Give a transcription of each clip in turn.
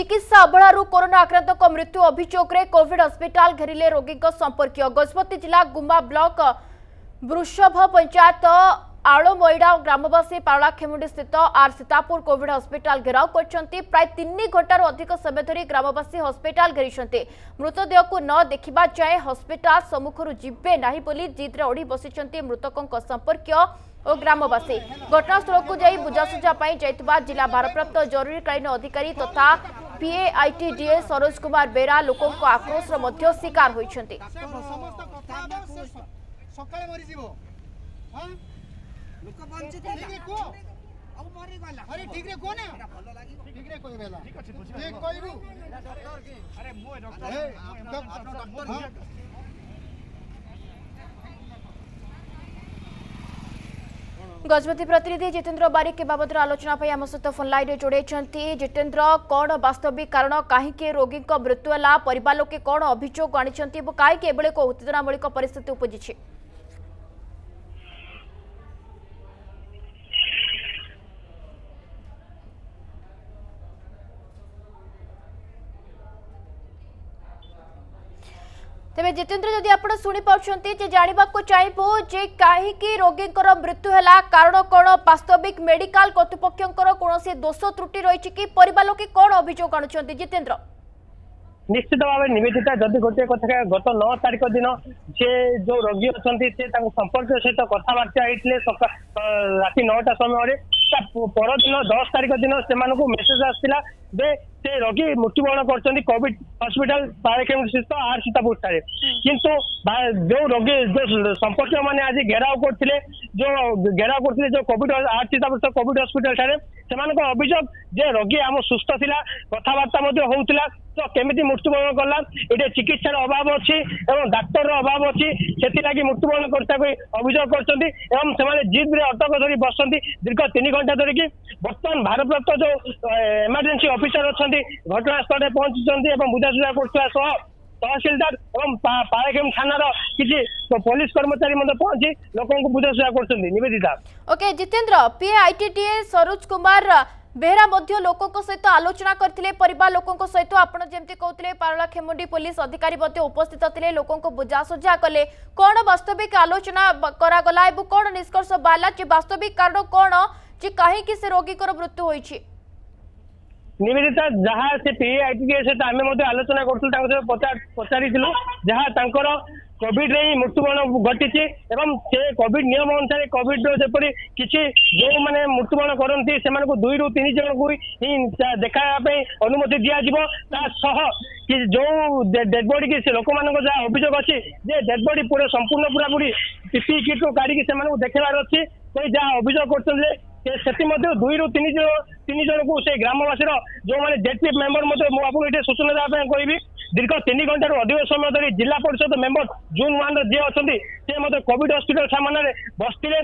चिकित्सा अवहू कोरोना आक्रांत मृत्यु अभियोग में कोविड हस्पिटाल घेरिले रोगी संपर्क गजपति जिला गुम्बा ब्लॉक वृषभ पंचायत आलोमईडा ग्रामवासी पावलाखेमुंडी स्थित आर सीतापुर कोविड हस्पिटाल घेराव कर प्राय 3 घंटार अधिक समय धरी ग्रामवासी हस्पिटाल घेरी मृतदेह को न देखा जाए हस्पिटाल सम्मुखर जीवे ना जिद्रे अड़ी बसी मृतकों संपर्क और ग्रामवासी घटनास्थल को जाई बुझासुझा जाता जिला भारप्राप्त जरूरीकालीन अधिकारी तथा PAITDA सरोज कुमार बेरा लोकों आक्रोश शिकार होती गजपति प्रतिनिधि जितेंद्र बारिक बाबद आलोचना आम सहित फोन लाइन जोड़े जितेंद्र कौन वास्तविक कारण कहीं रोगी मृत्यु है पर लोके कौन अभियोग आनी कहीं उत्तेजनामूलक परिस्थिति उपजी तेज जितेंद्र जदि आप शुणी पाँच जानवाक चाहबू जे कहीं रोगी मृत्यु है कारण कौन वास्तविक मेडिकल कर्तृपक्षर कौन दोष त्रुटि रही कि परिवार लोके कौन अभियोग आनुंट जितेंद्र निश्चित भाव निवेदिता जदि गोटे कथा गत 9 तारिख दिन से जो रोगी अच्छा से संपर्क सहित कथबार्ता होते राति 9टा समय पर दिन 10 तारिख दिन से मेसेज आसाला से रोगी मृत्युवरण कर कोविड हॉस्पिटल स्थित आर सीतापुर ठारे किंतु जो रोगी जो संपर्क मैंने आज घेराव करते जो Covid R Sitapur Covid hospital ठारे से अभियोग जे रोगी आम सुस्थ था कथबार्ता होता तो केमी मृत्युवरण कला ये चिकित्सार अभाव अच्छी और डाक्तर अभाव अच्छी से लगी मृत्युवरण करता अभियोग कर जीप में अटक धरी बस दीर्घ 3 घंटा धरिकी बर्तमान भारप्राप्त जो इमरजेंसी ऑफिसर अच्छा घटनास्थल में पहुंची और बुझासुझा कर तहसिलदार और पाराखेम थानार किसी पुलिस कर्मचारी पहुंची लोक बुझासुझा करवेदिता ओके जितेंद्र PAITDA सरोज कुमार बेहरा लोकों सहित आलोचना करते परिवार लोकों सहित आपड़ जमी कहते पारलाखेमुंडी पुलिस अधिकारी उपस्थित थे लोकों बुझासुझा कले कौन वास्तविक आलोचना करागला एवं कौन निष्कर्ष बाहर जी वास्तविक कारण कौन जी कहीं से रोगी मृत्यु होई निवेदिता जहाँ से PAITDA सहित आम आलोचना करूँ पचारि जहाँ कोविड रे मृत्युवरण घटी एवं से कोविड नियम अनुसार कोविड जपर किसी जो मैंने मृत्युवरण करती से 2 ରୁ 3 जन को ही देखापी अनुमति दीजिए कि जो डेड बॉडी की लोक मान जहाँ अभियोग अच्छी जे डेड बॉडी पूरा संपूर्ण पूरा पूरी PPE किट रू काढ़ी से देखार अच्छी कोई जहाँ अभियोग कर से 2 ରୁ 3 जन को से ग्रामवासी जो मैंने जेडपी मेम्बर आपको ये सूचना देवाई कहबी दीर्घ 3 घंटार अधिक समय धरी जिला परिषद मेम्बर जून 1 जी अच्छा से कोविड हॉस्पिटल सामने बसते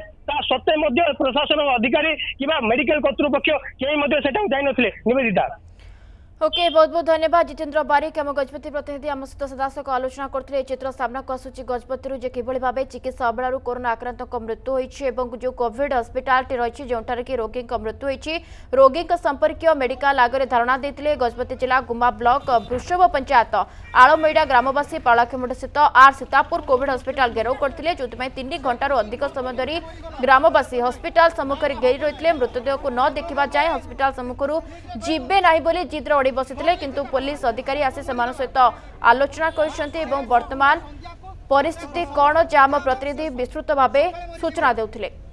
सत्ते प्रशासन अधिकारी कि मेडिकल कर्तृपक्ष कहीं जा निवेदिता ओके बहुत बहुत धन्यवाद जितेंद्र बारिक आम गजपति प्रतिनिधि आम सहित सदासक आलोचना करते चित्र सामनाक आसूची गजपति जे किभली भाव चिकित्सा अवहू कोरोना आक्रांत मृत्यु होती और जो कोविड हस्पिटाल रही है जोठार कि रोगी मृत्यु होती रोगी संपर्क मेडिकल आगे धारणा देते गजपति जिला गुम्बा ब्लॉक वृषभ पंचायत आलोमईडा ग्रामवासी पालाखेमुंडी स्थित आर सीतापुर कोविड हस्पिटाल घेराव करते जो 3 घंटार अधिक समय धरी ग्रामवासी हस्पिटाल सम्मुखें घेरी रही मृतदेह को न देखा जाए हस्पिटाल सम्मुखर जीवे ना जिद्र बसिथिले किंतु पुलिस अधिकारी आसी समान सहित आलोचना करिसेंते एवं वर्तमान परिस्थिति कौन जाम प्रतिनिधि विस्तृत भावे सूचना देउथिले।